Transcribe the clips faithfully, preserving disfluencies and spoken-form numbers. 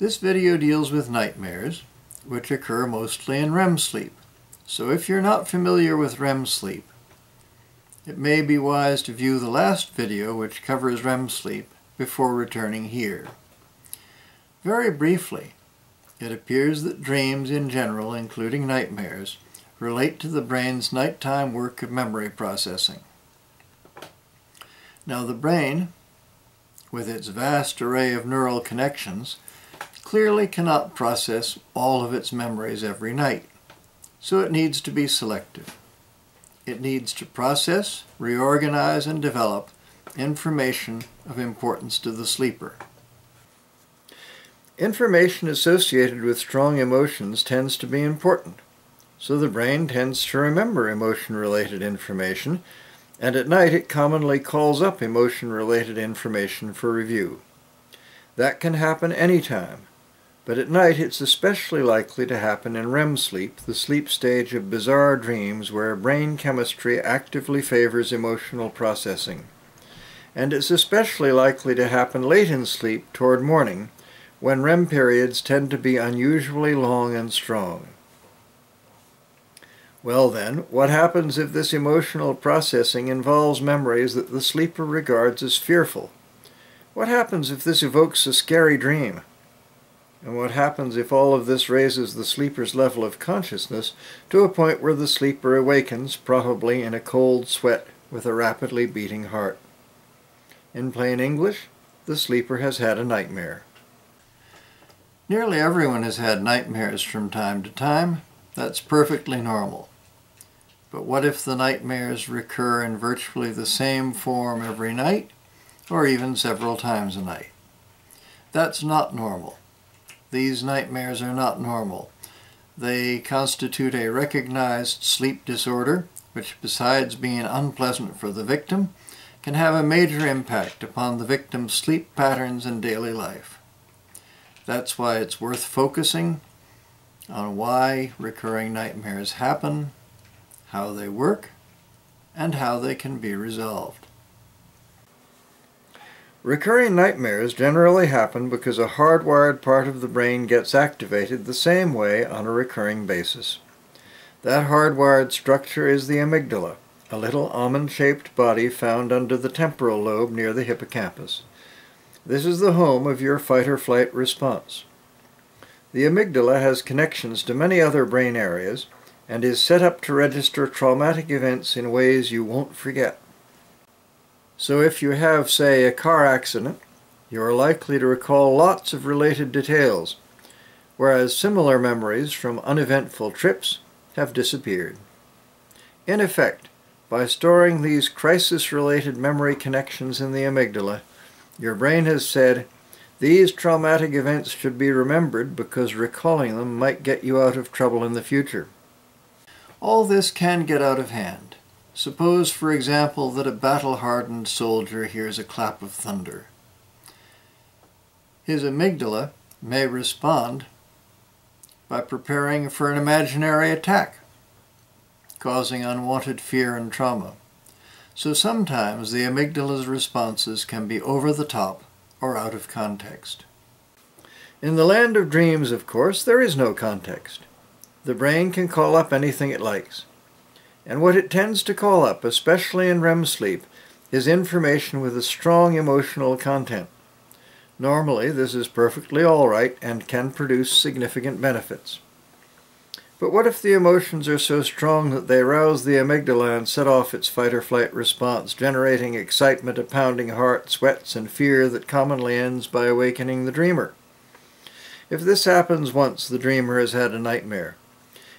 This video deals with nightmares, which occur mostly in R E M sleep. So if you're not familiar with R E M sleep, it may be wise to view the last video which covers R E M sleep before returning here. Very briefly, it appears that dreams in general, including nightmares, relate to the brain's nighttime work of memory processing. Now the brain, with its vast array of neural connections, clearly cannot process all of its memories every night, so it needs to be selective. It needs to process, reorganize, and develop information of importance to the sleeper. Information associated with strong emotions tends to be important, so the brain tends to remember emotion-related information, and at night it commonly calls up emotion-related information for review. That can happen anytime, but at night it's especially likely to happen in R E M sleep, the sleep stage of bizarre dreams where brain chemistry actively favors emotional processing. And it's especially likely to happen late in sleep toward morning, when R E M periods tend to be unusually long and strong. Well then, what happens if this emotional processing involves memories that the sleeper regards as fearful? What happens if this evokes a scary dream? And what happens if all of this raises the sleeper's level of consciousness to a point where the sleeper awakens, probably in a cold sweat with a rapidly beating heart? In plain English, the sleeper has had a nightmare. Nearly everyone has had nightmares from time to time. That's perfectly normal. But what if the nightmares recur in virtually the same form every night, or even several times a night? That's not normal. These nightmares are not normal. They constitute a recognized sleep disorder, which besides being unpleasant for the victim, can have a major impact upon the victim's sleep patterns and daily life. That's why it's worth focusing on why recurring nightmares happen, how they work, and how they can be resolved. Recurring nightmares generally happen because a hardwired part of the brain gets activated the same way on a recurring basis. That hardwired structure is the amygdala, a little almond-shaped body found under the temporal lobe near the hippocampus. This is the home of your fight-or-flight response. The amygdala has connections to many other brain areas and is set up to register traumatic events in ways you won't forget. So if you have, say, a car accident, you are likely to recall lots of related details, whereas similar memories from uneventful trips have disappeared. In effect, by storing these crisis-related memory connections in the amygdala, your brain has said, "These traumatic events should be remembered because recalling them might get you out of trouble in the future." All this can get out of hand. Suppose, for example, that a battle-hardened soldier hears a clap of thunder. His amygdala may respond by preparing for an imaginary attack, causing unwanted fear and trauma. So sometimes the amygdala's responses can be over the top or out of context. In the land of dreams, of course, there is no context. The brain can call up anything it likes. And what it tends to call up, especially in R E M sleep, is information with a strong emotional content. Normally, this is perfectly all right and can produce significant benefits. But what if the emotions are so strong that they rouse the amygdala and set off its fight-or-flight response, generating excitement, a pounding heart, sweats, and fear that commonly ends by awakening the dreamer? If this happens once, the dreamer has had a nightmare.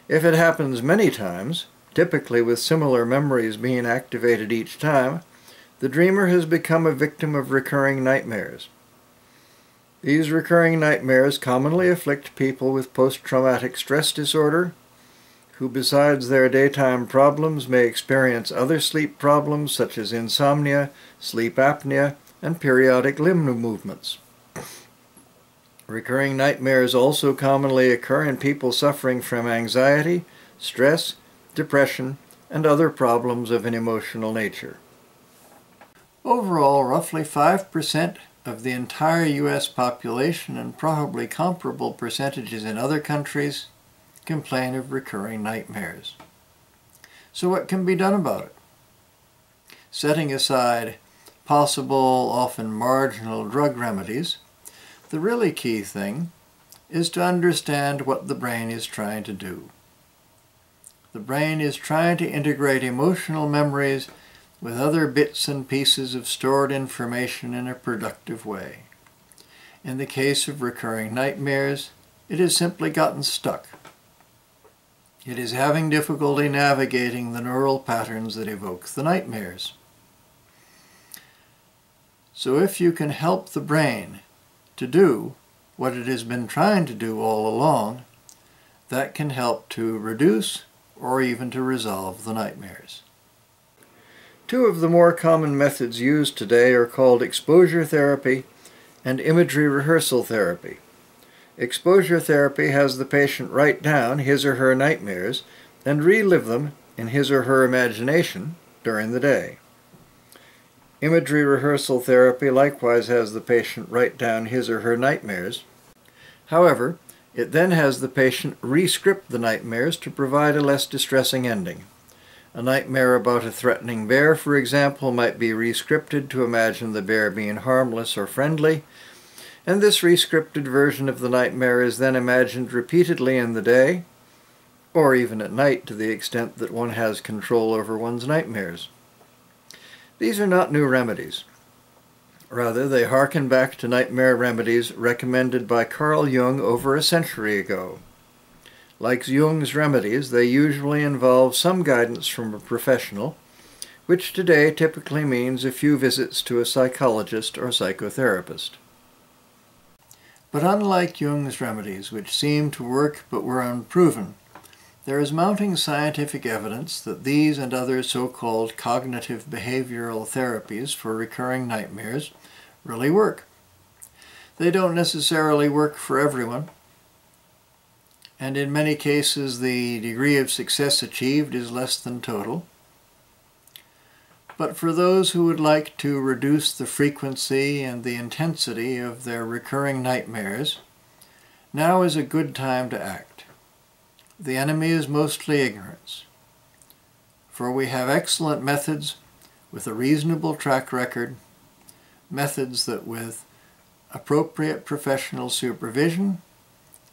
If it happens many times, typically with similar memories being activated each time, the dreamer has become a victim of recurring nightmares. These recurring nightmares commonly afflict people with post-traumatic stress disorder, who besides their daytime problems may experience other sleep problems such as insomnia, sleep apnea, and periodic limb movements. Recurring nightmares also commonly occur in people suffering from anxiety, stress, depression, and other problems of an emotional nature. Overall, roughly five percent of the entire U S population, and probably comparable percentages in other countries, complain of recurring nightmares. So what can be done about it? Setting aside possible, often marginal drug remedies, the really key thing is to understand what the brain is trying to do. The brain is trying to integrate emotional memories with other bits and pieces of stored information in a productive way. In the case of recurring nightmares, it has simply gotten stuck. It is having difficulty navigating the neural patterns that evoke the nightmares. So if you can help the brain to do what it has been trying to do all along, that can help to reduce or even to resolve the nightmares. Two of the more common methods used today are called exposure therapy and imagery rehearsal therapy. Exposure therapy has the patient write down his or her nightmares and relive them in his or her imagination during the day. Imagery rehearsal therapy likewise has the patient write down his or her nightmares. However, it then has the patient re-script the nightmares to provide a less distressing ending. A nightmare about a threatening bear, for example, might be re-scripted to imagine the bear being harmless or friendly, and this re-scripted version of the nightmare is then imagined repeatedly in the day, or even at night to the extent that one has control over one's nightmares. These are not new remedies. Rather, they harken back to nightmare remedies recommended by Carl Jung over a century ago. Like Jung's remedies, they usually involve some guidance from a professional, which today typically means a few visits to a psychologist or psychotherapist. But unlike Jung's remedies, which seemed to work but were unproven, there is mounting scientific evidence that these and other so-called cognitive behavioral therapies for recurring nightmares really work. They don't necessarily work for everyone, and in many cases the degree of success achieved is less than total. But for those who would like to reduce the frequency and the intensity of their recurring nightmares, now is a good time to act. The enemy is mostly ignorance, for we have excellent methods with a reasonable track record, methods that with appropriate professional supervision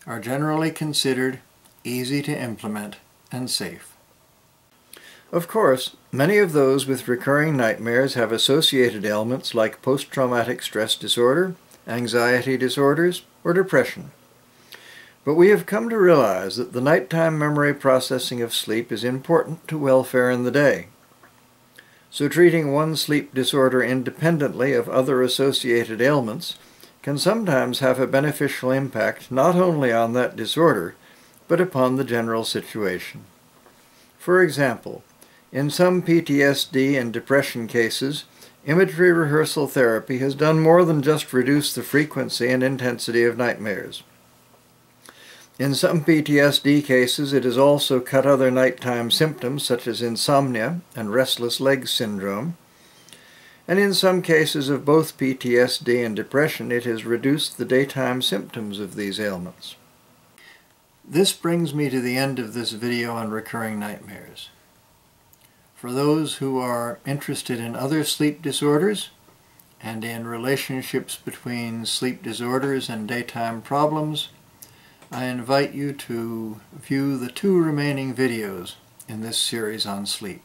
are generally considered easy to implement and safe. Of course, many of those with recurring nightmares have associated ailments like post-traumatic stress disorder, anxiety disorders, or depression. But we have come to realize that the nighttime memory processing of sleep is important to welfare in the day. So treating one sleep disorder independently of other associated ailments can sometimes have a beneficial impact not only on that disorder, but upon the general situation. For example, in some P T S D and depression cases, imagery rehearsal therapy has done more than just reduce the frequency and intensity of nightmares. In some P T S D cases, it has also cut other nighttime symptoms such as insomnia and restless leg syndrome. And in some cases of both P T S D and depression, it has reduced the daytime symptoms of these ailments. This brings me to the end of this video on recurring nightmares. For those who are interested in other sleep disorders and in relationships between sleep disorders and daytime problems, I invite you to view the two remaining videos in this series on sleep.